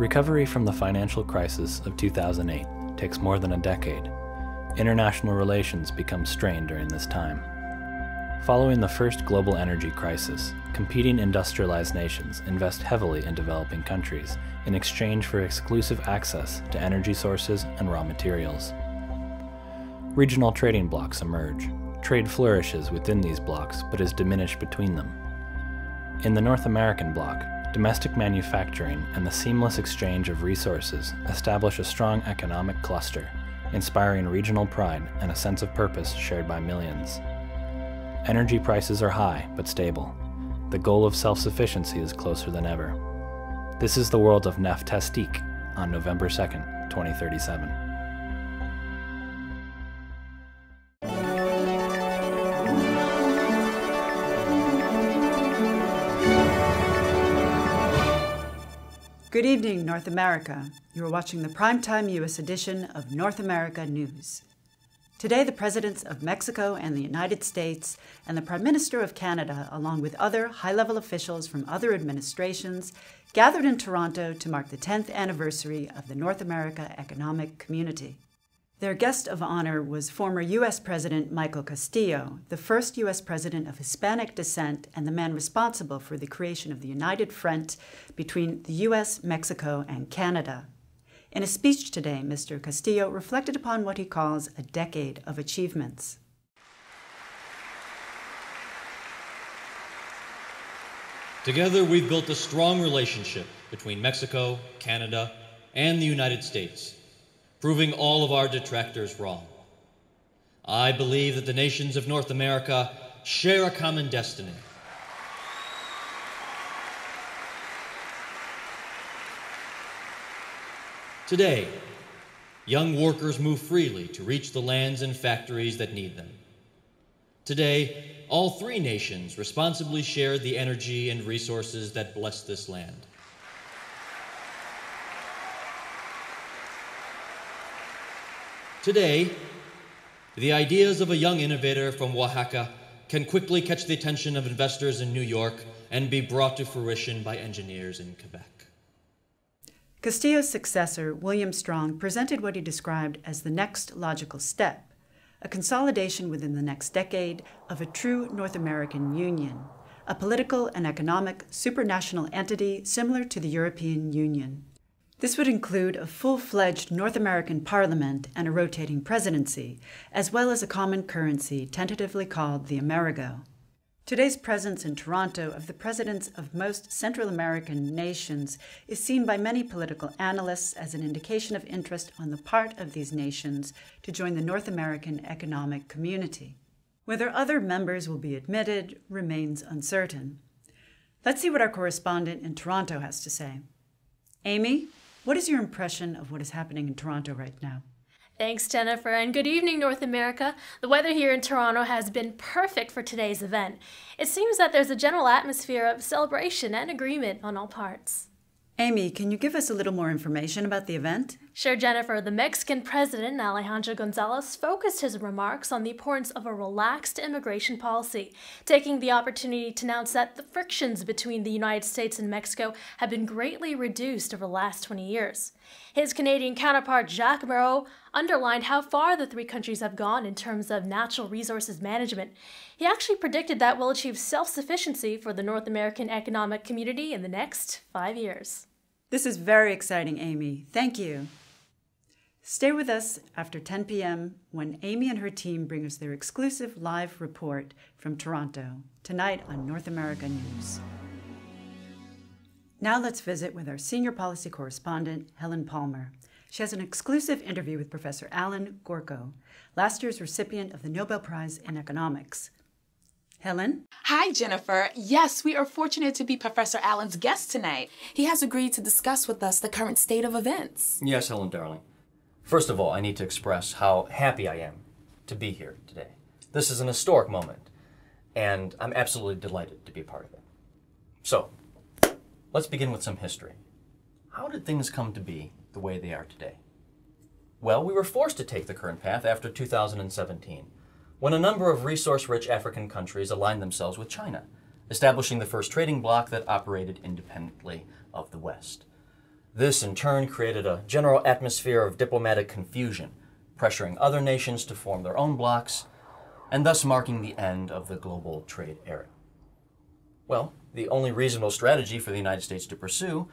Recovery from the financial crisis of 2008 takes more than a decade. International relations become strained during this time. Following the first global energy crisis, competing industrialized nations invest heavily in developing countries in exchange for exclusive access to energy sources and raw materials. Regional trading blocks emerge. Trade flourishes within these blocks but is diminished between them. In the North American bloc, domestic manufacturing and the seamless exchange of resources establish a strong economic cluster, inspiring regional pride and a sense of purpose shared by millions. Energy prices are high, but stable. The goal of self-sufficiency is closer than ever. This is the world of Naftastique on November 2nd, 2037. Good evening, North America. You are watching the primetime U.S. edition of North America News. Today, the presidents of Mexico and the United States and the Prime Minister of Canada, along with other high-level officials from other administrations, gathered in Toronto to mark the 10th anniversary of the North America Economic Community. Their guest of honor was former U.S. President Michael Castillo, the first U.S. president of Hispanic descent and the man responsible for the creation of the United Front between the U.S., Mexico, and Canada. In a speech today, Mr. Castillo reflected upon what he calls a decade of achievements. Together, we've built a strong relationship between Mexico, Canada, and the United States, proving all of our detractors wrong. I believe that the nations of North America share a common destiny. Today, young workers move freely to reach the lands and factories that need them. Today, all three nations responsibly share the energy and resources that bless this land. Today, the ideas of a young innovator from Oaxaca can quickly catch the attention of investors in New York and be brought to fruition by engineers in Quebec. Castillo's successor, William Strong, presented what he described as the next logical step, a consolidation within the next decade of a true North American Union, a political and economic supranational entity similar to the European Union. This would include a full-fledged North American parliament and a rotating presidency, as well as a common currency tentatively called the Amerigo. Today's presence in Toronto of the presidents of most Central American nations is seen by many political analysts as an indication of interest on the part of these nations to join the North American Economic Community. Whether other members will be admitted remains uncertain. Let's see what our correspondent in Toronto has to say. Amy, what is your impression of what is happening in Toronto right now? Thanks, Jennifer, and good evening, North America. The weather here in Toronto has been perfect for today's event. It seems that there's a general atmosphere of celebration and agreement on all parts. Amy, can you give us a little more information about the event? Sure, Jennifer. The Mexican president, Alejandro González, focused his remarks on the importance of a relaxed immigration policy, taking the opportunity to announce that the frictions between the United States and Mexico have been greatly reduced over the last 20 years. His Canadian counterpart, Jacques Moreau, underlined how far the three countries have gone in terms of natural resources management. He actually predicted that we'll achieve self-sufficiency for the North American Economic Community in the next 5 years. This is very exciting, Amy. Thank you. Stay with us after 10 p.m. when Amy and her team bring us their exclusive live report from Toronto, tonight on North America News. Now let's visit with our senior policy correspondent, Helen Palmer. She has an exclusive interview with Professor Alan Gorko, last year's recipient of the Nobel Prize in Economics. Helen? Hi, Jennifer. Yes, we are fortunate to be Professor Allen's guest tonight. He has agreed to discuss with us the current state of events. Yes, Helen, darling. First of all, I need to express how happy I am to be here today. This is an historic moment, and I'm absolutely delighted to be a part of it. So, let's begin with some history. How did things come to be the way they are today? Well, we were forced to take the current path after 2017. When a number of resource-rich African countries aligned themselves with China, establishing the first trading bloc that operated independently of the West. This, in turn, created a general atmosphere of diplomatic confusion, pressuring other nations to form their own blocs, and thus marking the end of the global trade era. Well, the only reasonable strategy for the United States to pursue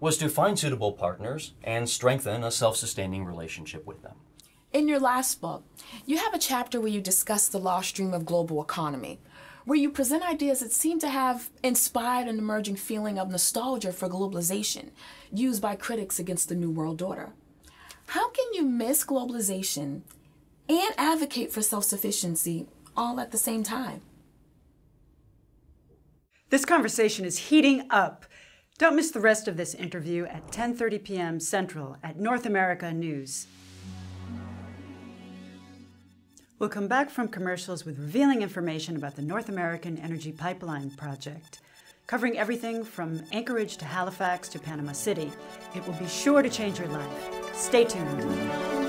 was to find suitable partners and strengthen a self-sustaining relationship with them. In your last book, you have a chapter where you discuss the lost dream of global economy, where you present ideas that seem to have inspired an emerging feeling of nostalgia for globalization, used by critics against the New World Order. How can you miss globalization and advocate for self-sufficiency all at the same time? This conversation is heating up. Don't miss the rest of this interview at 10:30 p.m. Central at North America News. We'll come back from commercials with revealing information about the North American Energy Pipeline Project, covering everything from Anchorage to Halifax to Panama City. It will be sure to change your life. Stay tuned.